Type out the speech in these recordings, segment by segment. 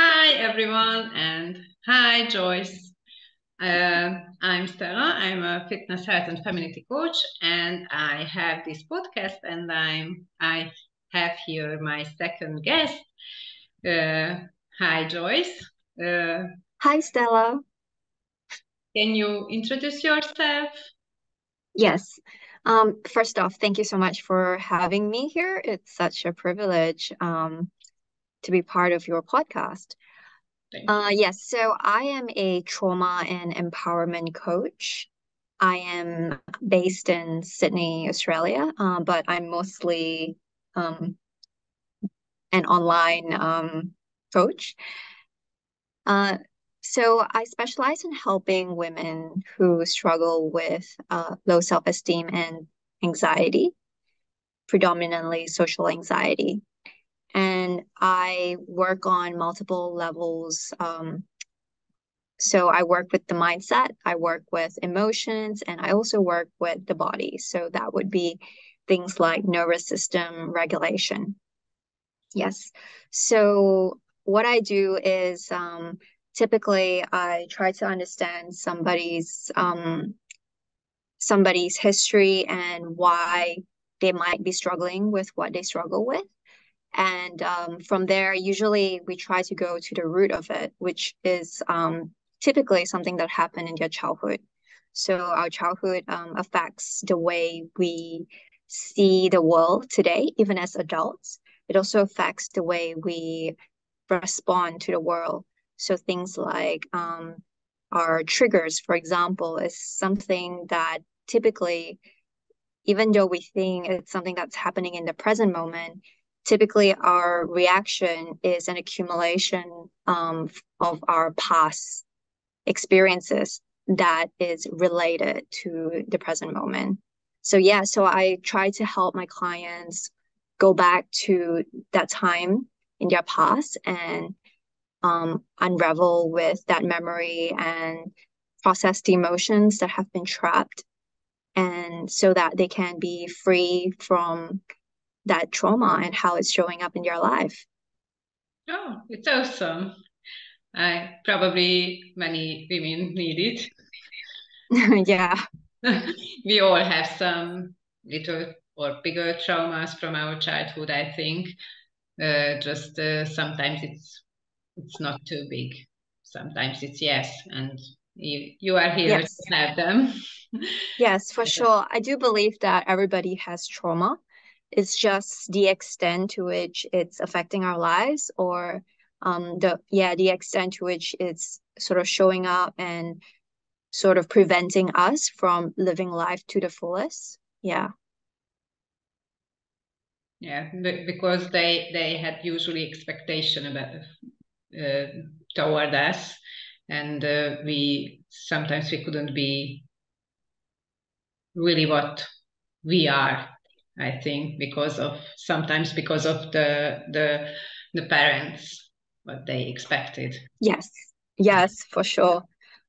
Hi everyone, and hi Joyce. I'm Stella. I'm a fitness, health and femininity coach, and I have this podcast, and I have here my second guest. Hi Joyce. Hi Stella. Can you introduce yourself? Yes. First off, thank you so much for having me here. It's such a privilege to be part of your podcast. Yes, so I am a trauma and empowerment coach. I am based in Sydney, Australia, but I'm mostly an online coach. So I specialize in helping women who struggle with low self-esteem and anxiety, predominantly social anxiety. And I work on multiple levels. So I work with the mindset, I work with emotions, and I also work with the body. So that would be things like nervous system regulation. Yes. So what I do is typically I try to understand somebody's history and why they might be struggling with what they struggle with. And from there, usually we try to go to the root of it, which is typically something that happened in their childhood. So our childhood affects the way we see the world today, even as adults. It also affects the way we respond to the world. So things like our triggers, for example, is something that typically, even though we think it's something that's happening in the present moment, typically our reaction is an accumulation of our past experiences that is related to the present moment. So yeah, so I try to help my clients go back to that time in their past and unravel with that memory and process the emotions that have been trapped, and so that they can be free from that trauma and how it's showing up in your life. Oh, it's awesome. Probably many women need it. Yeah. We all have some little or bigger traumas from our childhood, I think. Sometimes it's not too big. Sometimes it's yes. And you are here yes. to help them. Yes, for sure. I do believe that everybody has trauma. It's just the extent to which it's affecting our lives, or the extent to which it's sort of showing up and sort of preventing us from living life to the fullest. Yeah. Yeah, because they had usually expectation about toward us, and we sometimes couldn't be really what we are. I think because of the parents, what they expected. Yes, for sure.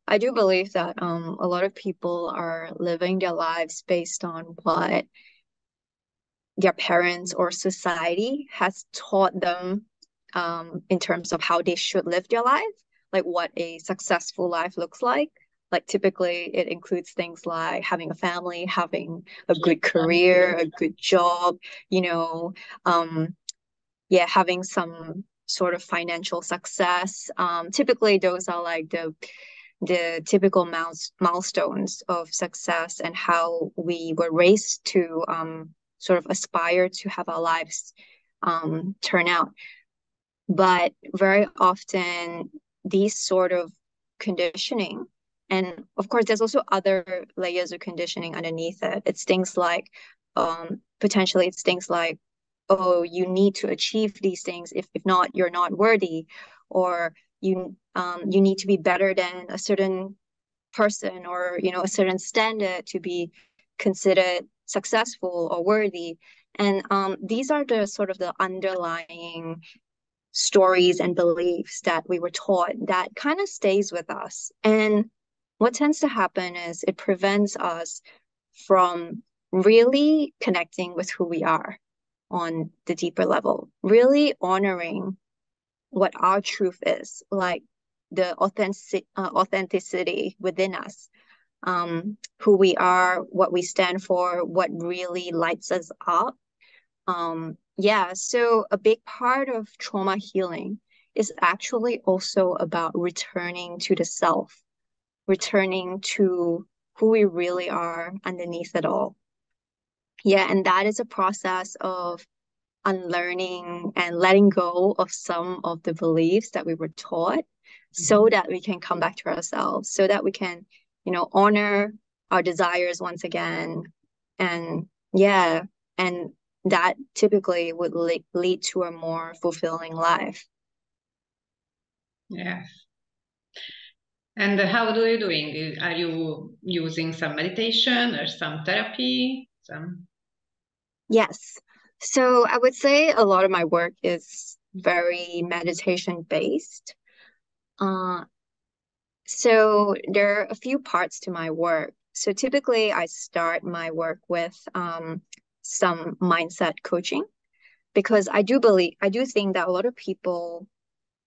I do believe that a lot of people are living their lives based on what their parents or society has taught them in terms of how they should live their life, like what a successful life looks like. Like typically it includes things like having a family, having a good career, a good job, having some sort of financial success. Typically those are like the typical milestones of success and how we were raised to sort of aspire to have our lives turn out. But very often these sort of conditioning, and of course, there's also other layers of conditioning underneath it. It's things like, potentially it's things like, oh, you need to achieve these things. If not, you're not worthy, or you need to be better than a certain person, or, a certain standard to be considered successful or worthy. And these are the sort of the underlying stories and beliefs that we were taught that kind of stays with us. And what tends to happen is it prevents us from really connecting with who we are on the deeper level, really honoring what our truth is, like the authenticity within us, who we are, what we stand for, what really lights us up. Yeah, so a big part of trauma healing is actually also about returning to the self, returning to who we really are underneath it all. Yeah, and that is a process of unlearning and letting go of some of the beliefs that we were taught, so that we can come back to ourselves, so that we can, you know, honor our desires once again. And yeah, and that typically would lead to a more fulfilling life. Yes. And how do you doing? Are you using some meditation or some therapy? Yes. So I would say a lot of my work is very meditation based. So there are a few parts to my work. So typically I start my work with some mindset coaching, because I do think that a lot of people,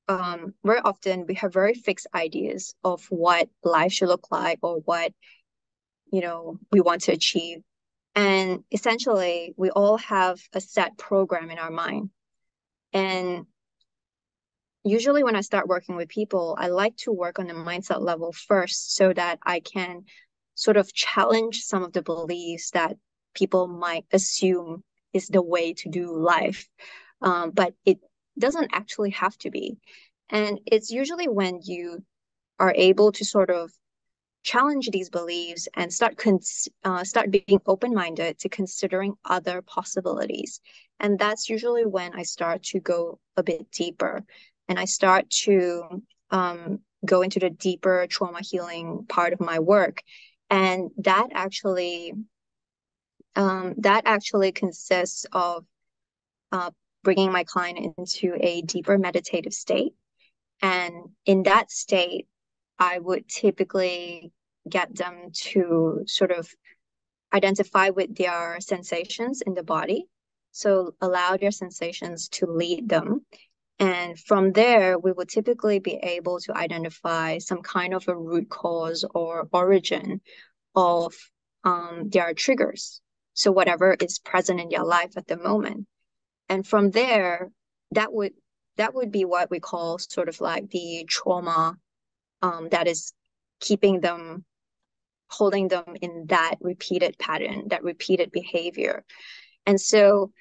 very often we have very fixed ideas of what life should look like or what, you know, we want to achieve. And essentially we all have a set program in our mind. And usually when I start working with people, I like to work on the mindset level first, so that I can sort of challenge some of the beliefs that people might assume is the way to do life. But it doesn't actually have to be. And it's usually when you are able to sort of challenge these beliefs and start being open-minded to considering other possibilities. And that's usually when I start to go a bit deeper. And I start to go into the deeper trauma healing part of my work. And that actually consists of bringing my client into a deeper meditative state. And in that state, I would typically get them to sort of identify with their sensations in the body. So allow their sensations to lead them. And from there, we will typically be able to identify some kind of a root cause or origin of their triggers. So whatever is present in their life at the moment. And from there, that would be what we call sort of like the trauma that is holding them in that repeated pattern, that repeated behavior. And so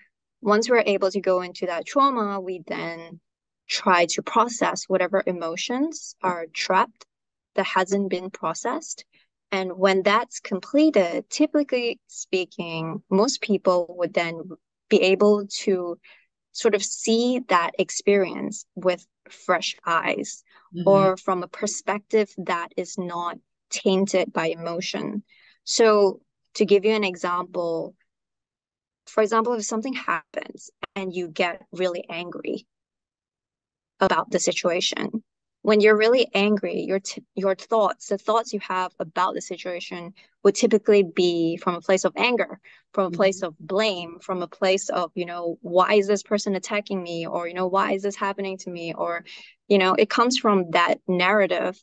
once we're able to go into that trauma, we then try to process whatever emotions are trapped that hasn't been processed. And when that's completed, typically speaking, most people would then be able to sort of see that experience with fresh eyes, or from a perspective that is not tainted by emotion. So to give you an example, for example, if something happens and you get really angry about the situation, when you're really angry, the thoughts you have about the situation would typically be from a place of anger, from a place of blame, from a place of, you know, why is this person attacking me? Or, you know, why is this happening to me? Or, you know, it comes from that narrative.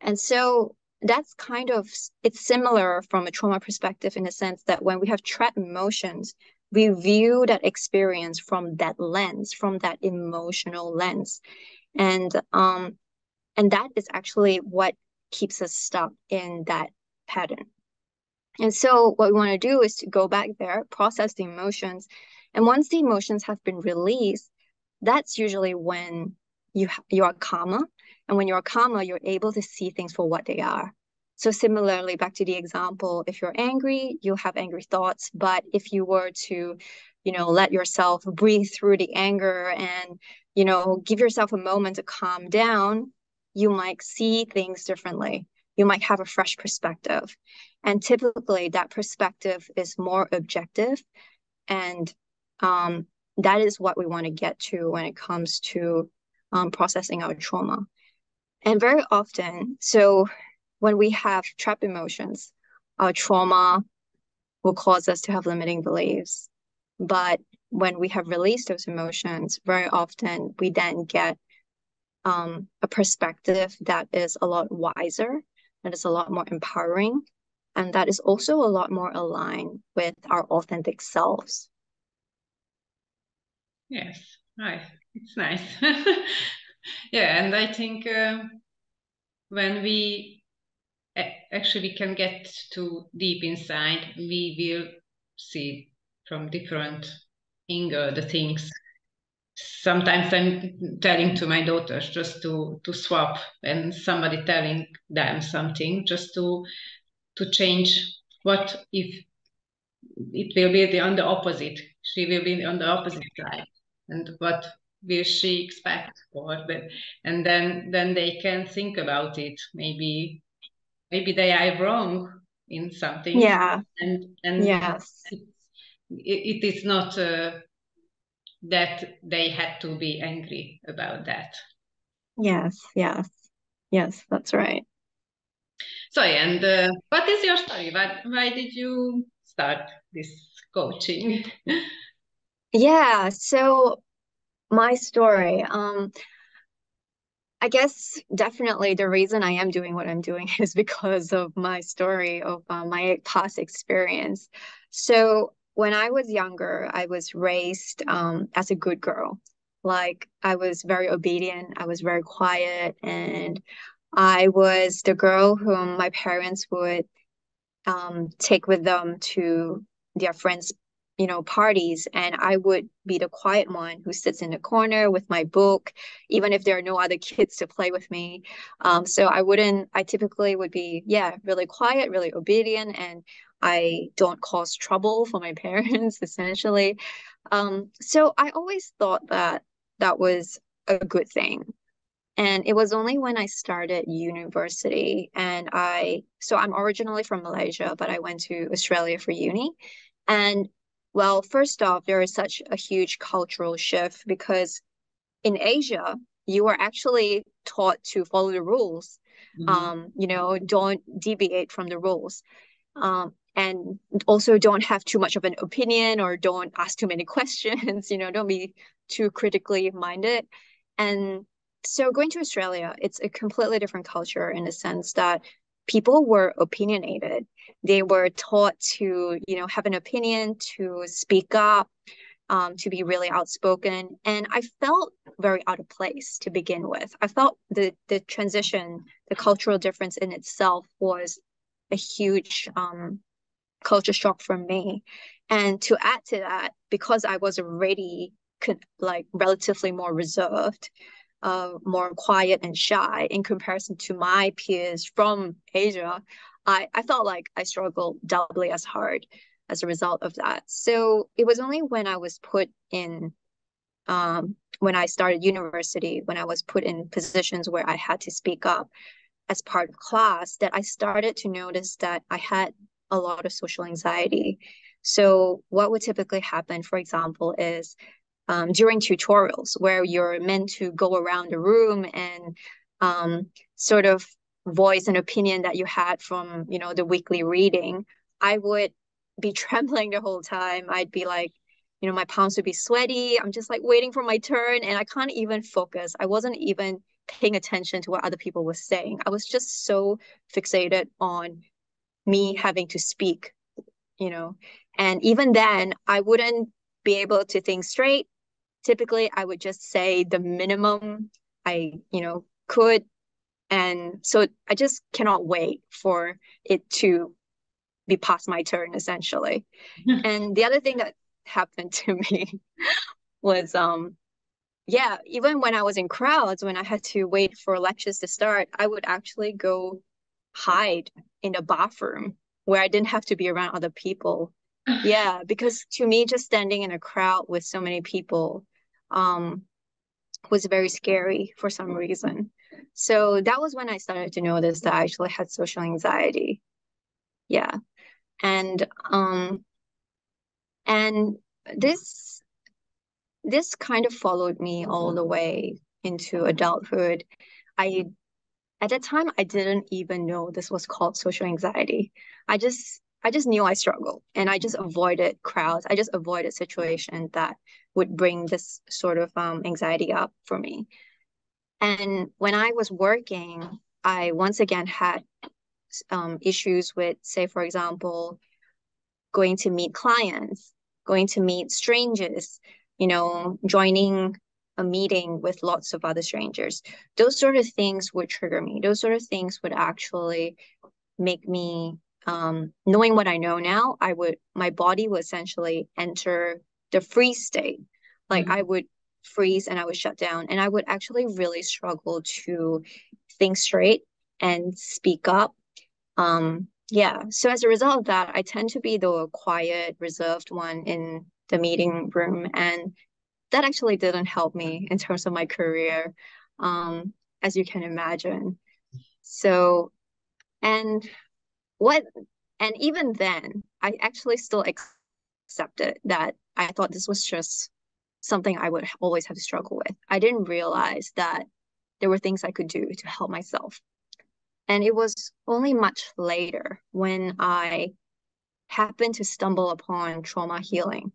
And so that's kind of, it's similar from a trauma perspective, in the sense that when we have trapped emotions, we view that experience from that lens, from that emotional lens. And that is actually what keeps us stuck in that pattern. And so what we want to do is to go back there, process the emotions. And once the emotions have been released, that's usually when you are calmer. And when you're calmer, you're able to see things for what they are. So similarly, back to the example, if you're angry, you'll have angry thoughts. But if you were to, you know, let yourself breathe through the anger and, you know, give yourself a moment to calm down, you might see things differently. You might have a fresh perspective. And typically that perspective is more objective. And that is what we want to get to when it comes to processing our trauma. And very often, so when we have trapped emotions, our trauma will cause us to have limiting beliefs. But when we have released those emotions, very often we then get a perspective that is a lot wiser, that is a lot more empowering, and that is also a lot more aligned with our authentic selves. Yes, right. It's nice. Yeah, and I think when we actually can get to deep inside, we will see from different angle the things. Sometimes I'm telling to my daughters just to swap, and somebody telling them something just to change. What if it will be on the opposite? She will be on the opposite side, and what will she expect? And then they can think about it. Maybe they are wrong in something. Yeah. And yes, it is not that they had to be angry about that. Yes, that's right. So, and what is your story? Why did you start this coaching? Yeah, so my story, I guess definitely the reason I am doing what I'm doing is because of my story, of my past experience. So when I was younger, I was raised as a good girl. Like, I was very obedient, I was very quiet, and I was the girl whom my parents would take with them to their friends' parties, and I would be the quiet one who sits in the corner with my book, even if there are no other kids to play with me. So I typically would be, really quiet, really obedient, and I don't cause trouble for my parents, essentially. So I always thought that that was a good thing. And it was only when I started university, and so I'm originally from Malaysia, but I went to Australia for uni. And well, first off, there is such a huge cultural shift, because in Asia, you are actually taught to follow the rules, mm-hmm. Don't deviate from the rules. And also don't have too much of an opinion, or don't ask too many questions, don't be too critically minded. And so going to Australia, it's a completely different culture in the sense that people were opinionated. They were taught to, have an opinion, to speak up, to be really outspoken. And I felt very out of place to begin with. I felt the transition, the cultural difference in itself was a huge culture shock for me. And to add to that, because I was already relatively more reserved, more quiet and shy in comparison to my peers from Asia, I felt like I struggled doubly as hard as a result of that. So it was only when I was put in, when I started university, when I was put in positions where I had to speak up as part of class, that I started to notice that I had a lot of social anxiety. So what would typically happen, for example, is during tutorials where you're meant to go around the room and sort of voice an opinion that you had from, the weekly reading, I would be trembling the whole time. I'd be like, my palms would be sweaty. I'm just like waiting for my turn, and I can't even focus. I wasn't even paying attention to what other people were saying. I was just so fixated on me having to speak, and even then I wouldn't be able to think straight. Typically, I would just say the minimum I, could. And so I just cannot wait for it to be past my turn, essentially. And the other thing that happened to me was, even when I was in crowds, when I had to wait for lectures to start, I would actually go hide in a bathroom where I didn't have to be around other people. Yeah, because to me, just standing in a crowd with so many people, was very scary for some reason. So that was when I started to notice that I actually had social anxiety. Yeah. And this kind of followed me all the way into adulthood. At that time, I didn't even know this was called social anxiety. I just knew I struggled, and I just avoided crowds. I just avoided situations that would bring this sort of anxiety up for me. And when I was working, I once again had issues with, say, for example, going to meet clients, going to meet strangers, you know, joining a meeting with lots of other strangers. Those sort of things would trigger me. Those sort of things would actually make me, knowing what I know now, my body would essentially enter the freeze state. Like I would freeze and I would shut down, and I would actually really struggle to think straight and speak up. Yeah. So as a result of that, I tend to be the quiet, reserved one in the meeting room. And that actually didn't help me in terms of my career, as you can imagine. So, and even then, I actually still accepted that I thought this was just something I would always have to struggle with. I didn't realize that there were things I could do to help myself. And it was only much later when I happened to stumble upon trauma healing.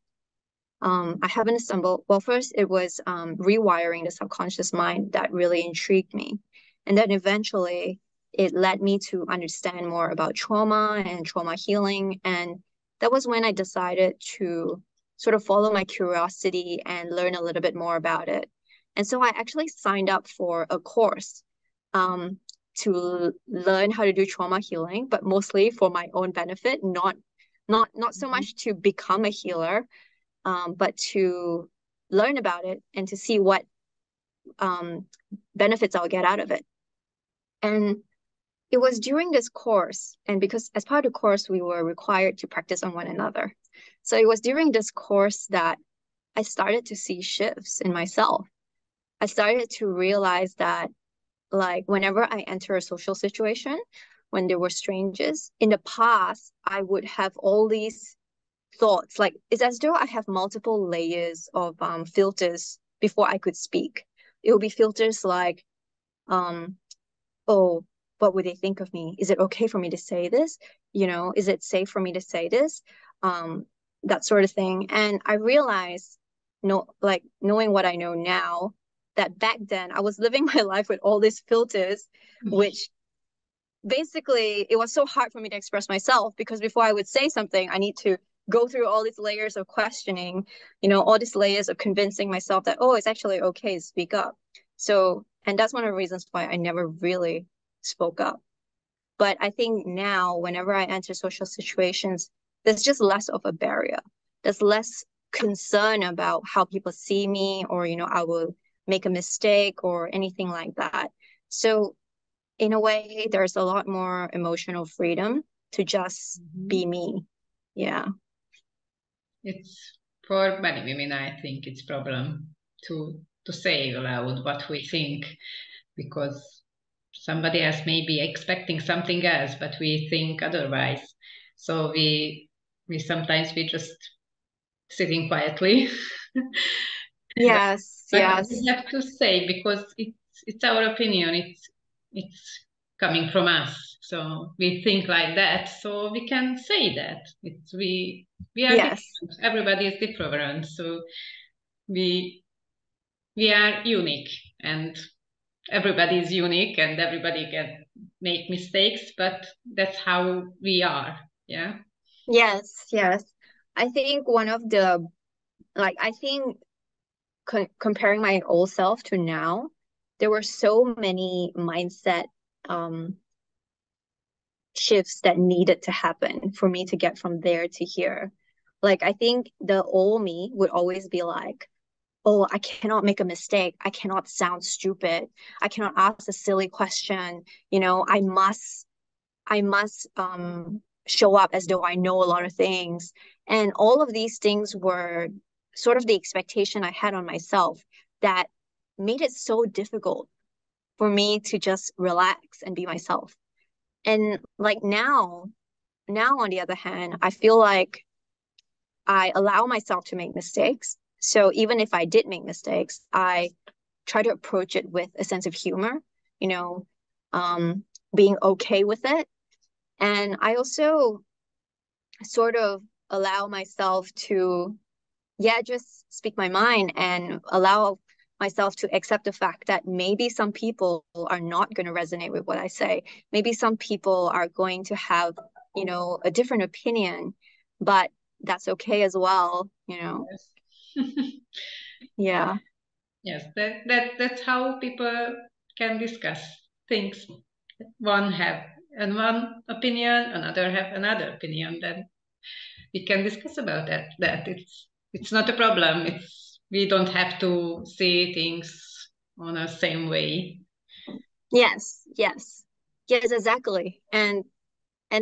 I happened to stumble, well, first it was rewiring the subconscious mind that really intrigued me. And then eventually it led me to understand more about trauma and trauma healing. And that was when I decided to sort of follow my curiosity and learn a little bit more about it. And so I actually signed up for a course to learn how to do trauma healing, but mostly for my own benefit, not so much to become a healer, but to learn about it and to see what benefits I'll get out of it. And it was during this course, and because as part of the course, we were required to practice on one another. So it was during this course that I started to see shifts in myself. I started to realize that, like, whenever I enter a social situation, when there were strangers, in the past, I would have all these thoughts. Like, it's as though I have multiple layers of filters before I could speak. It would be filters like, oh, what would they think of me? Is it okay for me to say this? You know, is it safe for me to say this? That sort of thing. And I realized, knowing what I know now, that back then I was living my life with all these filters, which basically it was so hard for me to express myself, because before I would say something, I need to go through all these layers of questioning, you know, all these layers of convincing myself that, oh, it's actually okay to speak up. So, and that's one of the reasons why I never really spoke up. But I think now, whenever I enter social situations, there's just less of a barrier. There's less concern about how people see me, or, you know, I will make a mistake or anything like that. So in a way, there's a lot more emotional freedom to just be me. Yeah. It's for many women, I think it's problem to say aloud what we think, because somebody else may be expecting something else, but we think otherwise. So we sometimes we just sitting quietly. Yes, but yes. We have to say, because it's our opinion. It's coming from us, so we think like that. So we can say that we are different. Everybody is different, so we are unique, and everybody is unique, and everybody can make mistakes. But that's how we are. Yeah. Yes. Yes. I think one of the, like, I think, comparing my old self to now, there were so many mindset shifts that needed to happen for me to get from there to here. Like, I think the old me would always be like, oh, I cannot make a mistake. I cannot sound stupid. I cannot ask a silly question. You know, I must show up as though I know a lot of things. And all of these things were sort of the expectation I had on myself that made it so difficult for me to just relax and be myself. And like now on the other hand, I feel like I allow myself to make mistakes. So even if I did make mistakes, I try to approach it with a sense of humor, you know, being okay with it. And I also sort of allow myself to just speak my mind and allow myself to accept the fact that maybe some people are not going to resonate with what I say. Maybe some people are going to have, you know, a different opinion, but that's okay as well, you know. Yes. Yeah. Yes, that's how people can discuss things. One have and one opinion, another have another opinion. Then we can discuss about that. That it's not a problem. We don't have to see things on the same way. Yes, exactly. And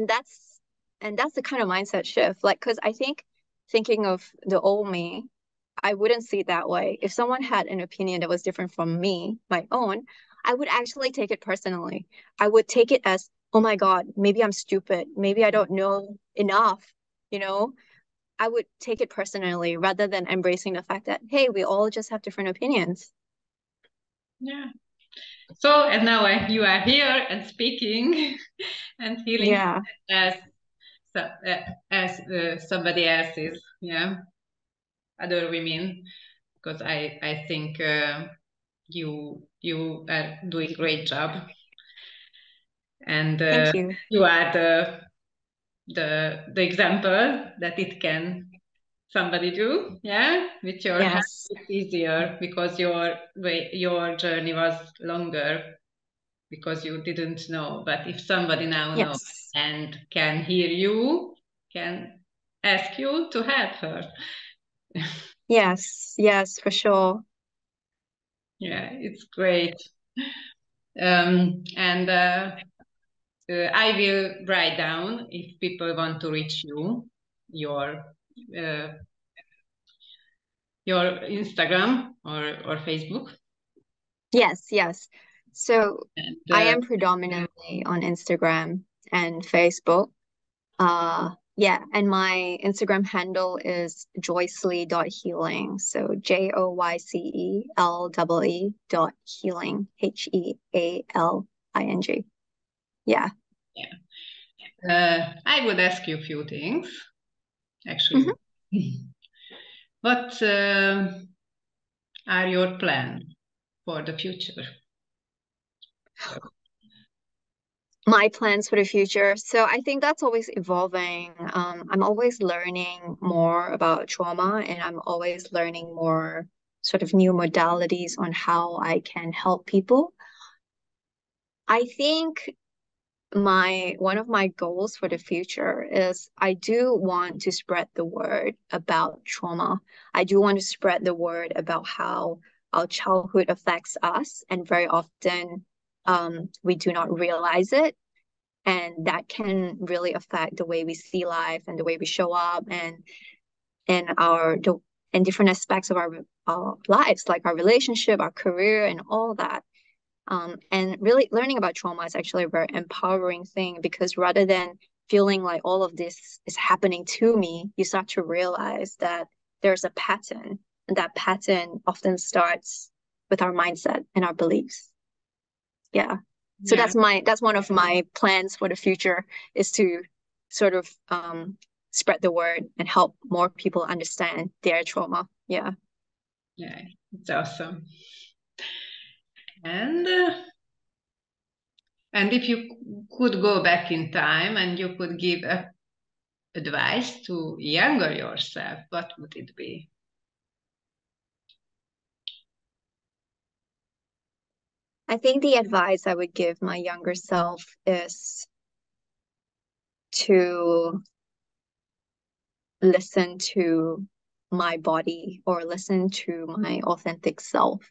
that's the kind of mindset shift. Like, because I think thinking of the old me, I wouldn't see it that way. If someone had an opinion that was different from me, my own, I would actually take it personally. I would take it as, oh my God, maybe I'm stupid. Maybe I don't know enough, you know? I would take it personally rather than embracing the fact that, hey, we all just have different opinions. Yeah. So, and now you are here and speaking and healing as somebody else's, yeah, other women, because I think you are doing great job, and you are the example that it can somebody do, yeah, with your hand. It's easier because your journey was longer because you didn't know. But if somebody now knows and can hear you, can ask you to help her. Yes, for sure. Yeah, it's great. I will write down, if people want to reach you, your Instagram or Facebook. Yes. So and, I am predominantly on Instagram and Facebook. And my Instagram handle is joycelee.healing. So joycelee.healing. healing. Yeah. I would ask you a few things, actually. Mm-hmm. What are your plans for the future? My plans for the future. So I think that's always evolving. I'm always learning more about trauma, and I'm always learning more sort of new modalities on how I can help people. I think one of my goals for the future is I do want to spread the word about trauma. I do want to spread the word about how our childhood affects us, and very often we do not realize it, and that can really affect the way we see life and the way we show up and different aspects of our lives, like our relationship, our career, and all that. And really learning about trauma is actually a very empowering thing, because rather than feeling like all of this is happening to me, you start to realize that there's a pattern, and that pattern often starts with our mindset and our beliefs. Yeah. So that's one of my plans for the future, is to sort of spread the word and help more people understand their trauma. Yeah. Yeah, it's awesome. And if you could go back in time and you could give advice to younger yourself, what would it be? I think the advice I would give my younger self is to listen to my body, or listen to my authentic self.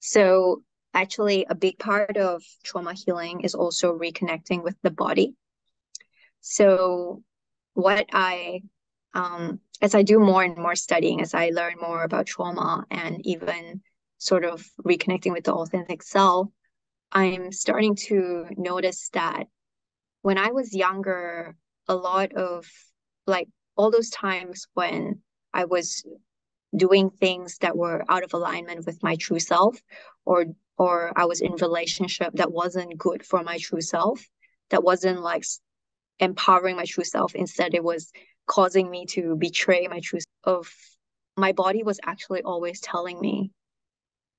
So actually, a big part of trauma healing is also reconnecting with the body. So what I, as I do more and more studying, as I learn more about trauma and even sort of reconnecting with the authentic self, I'm starting to notice that when I was younger, a lot of, like, all those times when I was doing things that were out of alignment with my true self, or I was in relationship that wasn't good for my true self, that wasn't like empowering my true self. Instead, it was causing me to betray my true self. My body was actually always telling me,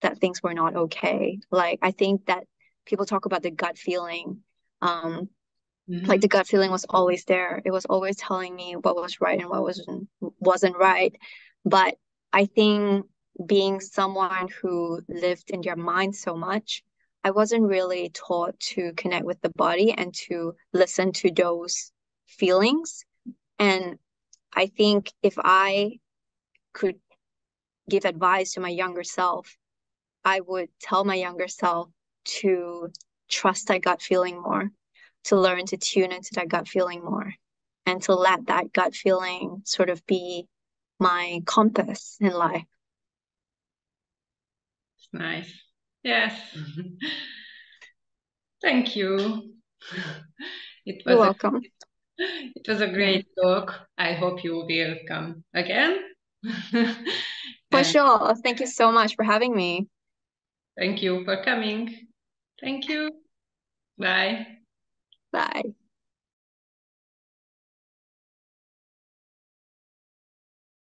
that things were not okay. Like, I think that people talk about the gut feeling. Like, the gut feeling was always there. It was always telling me what was right and what wasn't right. But I think being someone who lived in their mind so much, I wasn't really taught to connect with the body and to listen to those feelings. And I think if I could give advice to my younger self, I would tell my younger self to trust that gut feeling more, to learn to tune into that gut feeling more, and to let that gut feeling sort of be my compass in life. Nice. Yes. Mm-hmm. Thank you. You're welcome. It was a great talk. I hope you will come again. For sure. Thank you so much for having me. Thank you for coming. Thank you. Bye.